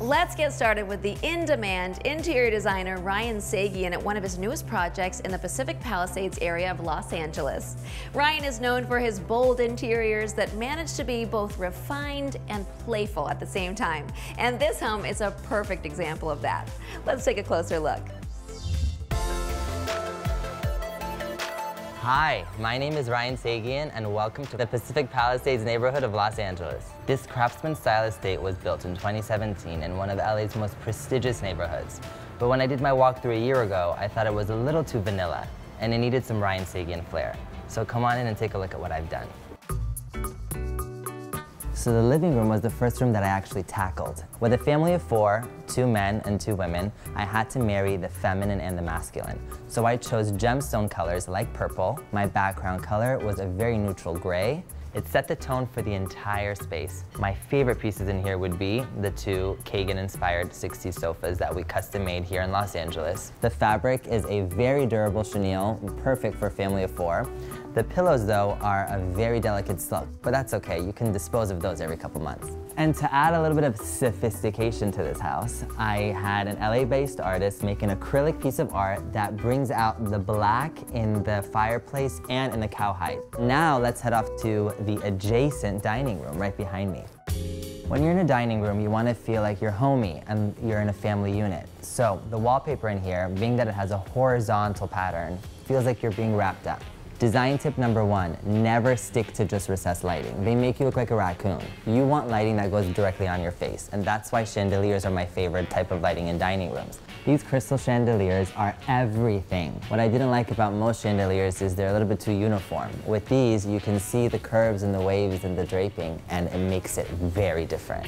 Let's get started with the in-demand interior designer Ryan Saghian at one of his newest projects in the Pacific Palisades area of Los Angeles. Ryan is known for his bold interiors that manage to be both refined and playful at the same time. And this home is a perfect example of that. Let's take a closer look. Hi, my name is Ryan Saghian and welcome to the Pacific Palisades neighborhood of Los Angeles. This craftsman style estate was built in 2017 in one of LA's most prestigious neighborhoods. But when I did my walkthrough a year ago, I thought it was a little too vanilla and it needed some Ryan Saghian flair. So come on in and take a look at what I've done. So the living room was the first room that I actually tackled. With a family of four, 2 men and 2 women, I had to marry the feminine and the masculine. So I chose gemstone colors like purple. My background color was a very neutral gray. It set the tone for the entire space. My favorite pieces in here would be the 2 Kagan-inspired 60s sofas that we custom made here in Los Angeles. The fabric is a very durable chenille, perfect for a family of 4. The pillows, though, are a very delicate silk, but that's okay. You can dispose of those every couple months. And to add a little bit of sophistication to this house, I had an LA-based artist make an acrylic piece of art that brings out the black in the fireplace and in the cowhide. Now let's head off to the adjacent dining room right behind me. When you're in a dining room, you want to feel like you're homey and you're in a family unit. So the wallpaper in here, being that it has a horizontal pattern, feels like you're being wrapped up. Design tip #1, never stick to just recessed lighting. They make you look like a raccoon. You want lighting that goes directly on your face, and that's why chandeliers are my favorite type of lighting in dining rooms. These crystal chandeliers are everything. What I didn't like about most chandeliers is they're a little bit too uniform. With these, you can see the curves and the waves and the draping, and it makes it very different.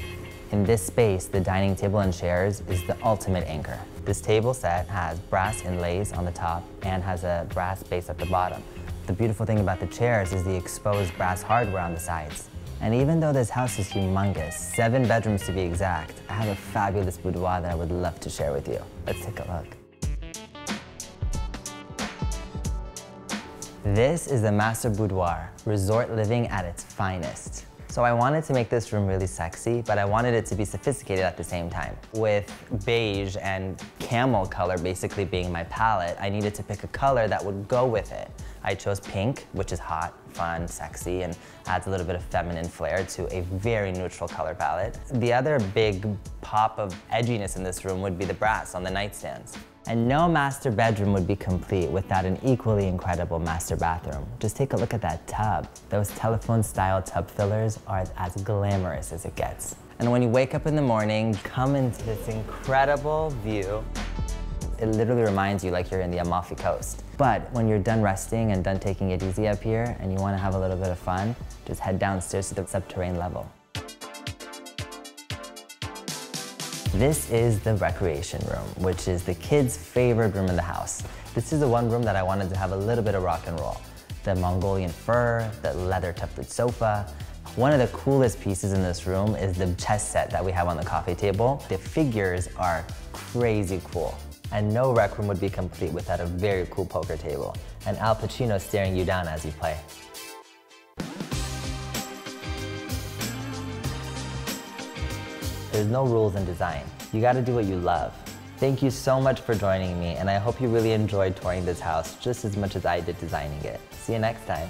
In this space, the dining table and chairs is the ultimate anchor. This table set has brass inlays on the top and has a brass base at the bottom. The beautiful thing about the chairs is the exposed brass hardware on the sides. And even though this house is humongous, 7 bedrooms to be exact, I have a fabulous boudoir that I would love to share with you. Let's take a look. This is the master boudoir, resort living at its finest. So I wanted to make this room really sexy, but I wanted it to be sophisticated at the same time. With beige and camel color basically being my palette, I needed to pick a color that would go with it. I chose pink, which is hot, fun, sexy, and adds a little bit of feminine flair to a very neutral color palette. The other big pop of edginess in this room would be the brass on the nightstands. And no master bedroom would be complete without an equally incredible master bathroom. Just take a look at that tub. Those telephone-style tub fillers are as glamorous as it gets. And when you wake up in the morning, come into this incredible view. It literally reminds you like you're in the Amalfi Coast. But when you're done resting and done taking it easy up here and you want to have a little bit of fun, just head downstairs to the subterranean level. This is the recreation room, which is the kids' favorite room in the house. This is the one room that I wanted to have a little bit of rock and roll. The Mongolian fur, the leather tufted sofa. One of the coolest pieces in this room is the chess set that we have on the coffee table. The figures are crazy cool. And no rec room would be complete without a very cool poker table. And Al Pacino staring you down as you play. There's no rules in design. You gotta do what you love. Thank you so much for joining me, and I hope you really enjoyed touring this house just as much as I did designing it. See you next time.